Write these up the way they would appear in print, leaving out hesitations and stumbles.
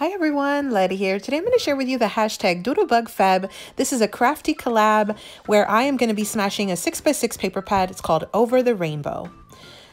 Hi everyone, Letty here. Today I'm going to share with you the hashtag DoodlebugFeb. This is a crafty collab where I am going to be smashing a 6x6 paper pad. It's called Over the Rainbow.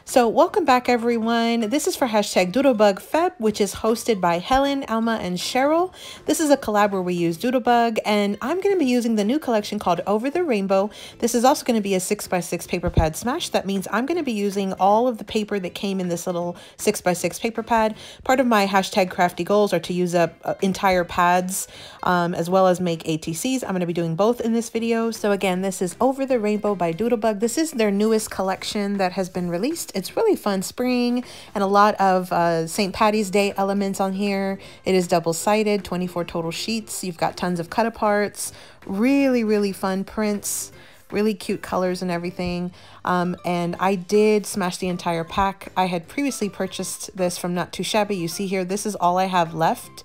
So welcome back everyone. This is for hashtag DoodlebugFeb, which is hosted by Helen, Alma, and Cheryl. This is a collab where we use Doodlebug, and I'm going to be using the new collection called Over the Rainbow. This is also going to be a 6x6 paper pad smash. That means I'm going to be using all of the paper that came in this little 6x6 paper pad. Part of my hashtag crafty goals are to use up entire pads as well as make ATCs. I'm going to be doing both in this video. So again, this is Over the Rainbow by Doodlebug. This is their newest collection that has been released. It's really fun spring and a lot of St. Patty's Day elements on here. It is double-sided, 24 total sheets. You've got tons of cut-aparts, really fun prints, really cute colors and everything. And I did smash the entire pack. I had previously purchased this from Not 2 Shabby. You see here, this is all I have left,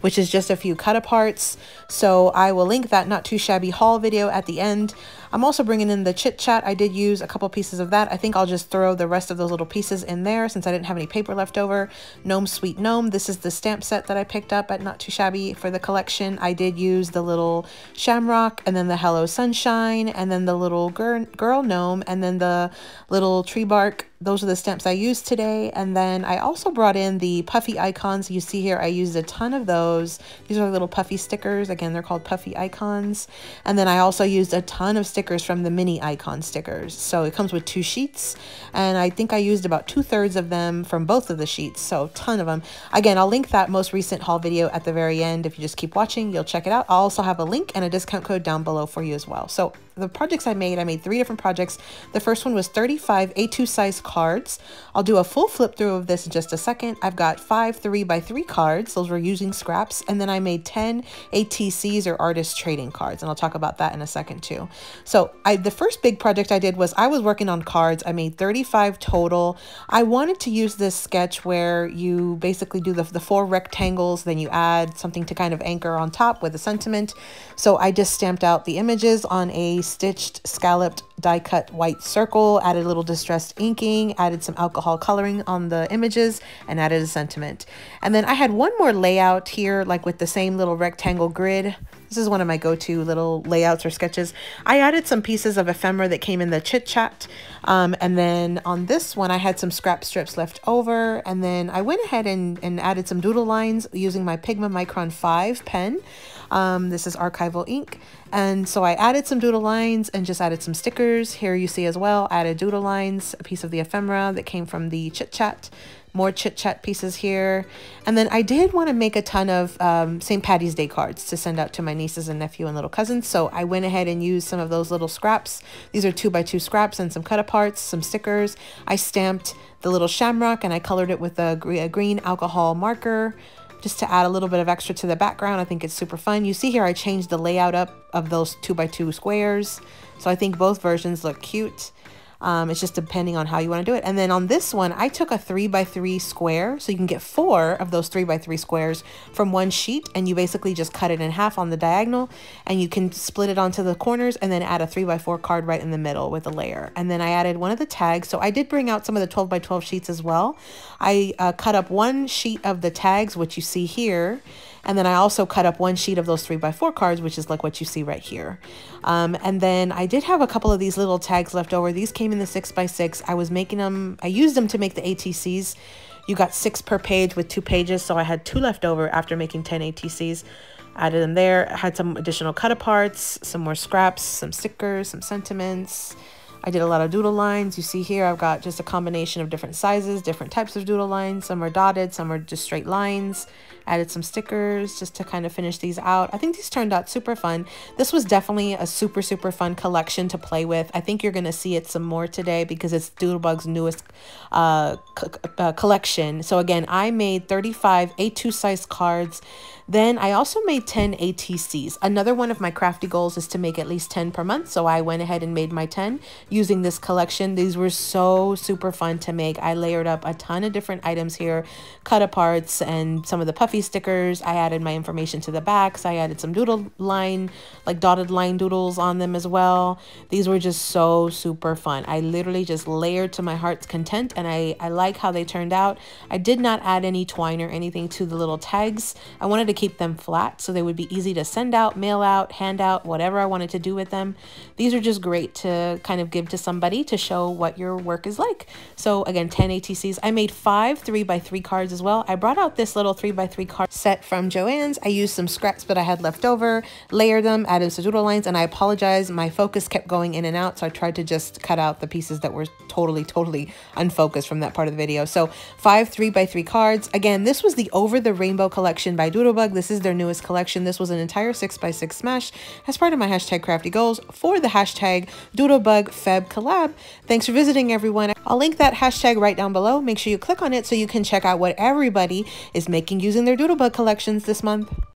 which is just a few cut-aparts. So I will link that Not Too Shabby haul video at the end. I'm also bringing in the Chit Chat. I did use a couple pieces of that. I think I'll just throw the rest of those little pieces in there since I didn't have any paper left over. Gnome Sweet Gnome. This is the stamp set that I picked up at Not Too Shabby for the collection. I did use the little shamrock and then the Hello Sunshine and then the little girl gnome and then the little tree bark. Those are the stamps I used today. And then I also brought in the puffy icons. You see here, I used a ton of those. These are little puffy stickers. Again, they're called puffy icons. And then I also used a ton of stickers from the mini icon stickers. So it comes with two sheets. And I think I used about 2/3 of them from both of the sheets. So a ton of them. Again, I'll link that most recent haul video at the very end. If you just keep watching, you'll check it out. I'll also have a link and a discount code down below for you as well. So the projects I made three different projects. The first one was 35 A2 size cards. I'll do a full flip through of this in just a second. I've got 5 3x3 cards. Those were using scraps. And then I made 10 ATCs or artist trading cards. And I'll talk about that in a second too. So the first big project I did was I was working on cards. I made 35 total. I wanted to use this sketch where you basically do the four rectangles, then you add something to kind of anchor on top with a sentiment. So I just stamped out the images on a stitched, scalloped, die cut white circle, added a little distressed inking, added some alcohol coloring on the images, and added a sentiment. And then I had one more layout here, like with the same little rectangle grid. This is one of my go-to little layouts or sketches. I added some pieces of ephemera that came in the Chit Chat. And then on this one, I had some scrap strips left over. And then I went ahead and added some doodle lines using my Pigma Micron 5 pen. This is archival ink. And so I added some doodle lines and just added some stickers. Here you see as well, I added doodle lines, a piece of the ephemera that came from the Chit Chat. More Chit Chat pieces here. And then I did want to make a ton of St. Patty's Day cards to send out to my nieces and nephew and little cousins. So I went ahead and used some of those little scraps. These are 2x2 scraps and some cut aparts, some stickers. I stamped the little shamrock and I colored it with a green alcohol marker just to add a little bit of extra to the background. I think it's super fun. You see here, I changed the layout up of those 2x2 squares. So I think both versions look cute. It's just depending on how you want to do it. And then on this one, I took a 3x3 square. So you can get 4 of those 3x3 squares from one sheet. And you basically just cut it in half on the diagonal. And you can split it onto the corners and then add a 3x4 card right in the middle with a layer. And then I added one of the tags. So I did bring out some of the 12x12 sheets as well. I cut up one sheet of the tags, which you see here. And then I also cut up one sheet of those 3x4 cards, which is like what you see right here. And then I did have a couple of these little tags left over. These came in the 6x6. I was making them, I used them to make the ATCs. You got 6 per page with 2 pages. So I had 2 left over after making 10 ATCs. Added them there. I had some additional cut aparts, some more scraps, some stickers, some sentiments. I did a lot of doodle lines. You see here, I've got just a combination of different sizes, different types of doodle lines. Some are dotted, some are just straight lines. Added some stickers just to kind of finish these out. I think these turned out super fun. This was definitely a super fun collection to play with. I think you're going to see it some more today because it's Doodlebug's newest collection. So again, I made 35 A2 size cards. Then I also made 10 ATCs. Another one of my crafty goals is to make at least 10 per month. So I went ahead and made my 10 using this collection. These were so super fun to make. I layered up a ton of different items here, cut aparts and some of the puffy coffee stickers. I added my information to the back, so I added some doodle line, like dotted line doodles on them as well. These were just so super fun. I literally just layered to my heart's content, and I like how they turned out. I did not add any twine or anything to the little tags. I wanted to keep them flat so they would be easy to send out, mail out, hand out, whatever I wanted to do with them. These are just great to kind of give to somebody to show what your work is like. So again, 10 ATCs. I made 5 3x3 cards as well. I brought out this little 3x3 card set from Joann's. I used some scraps that I had left over, layered them, added some doodle lines, and I apologize, my focus kept going in and out, so I tried to just cut out the pieces that were totally unfocused from that part of the video. So 5 3x3 cards. Again, this was the Over the Rainbow collection by Doodlebug. This is their newest collection. This was an entire 6x6 smash as part of my hashtag crafty goals for the hashtag Doodlebug Feb collab. Thanks for visiting, everyone. I'll link that hashtag right down below. Make sure you click on it so you can check out what everybody is making using their Doodlebug collections this month.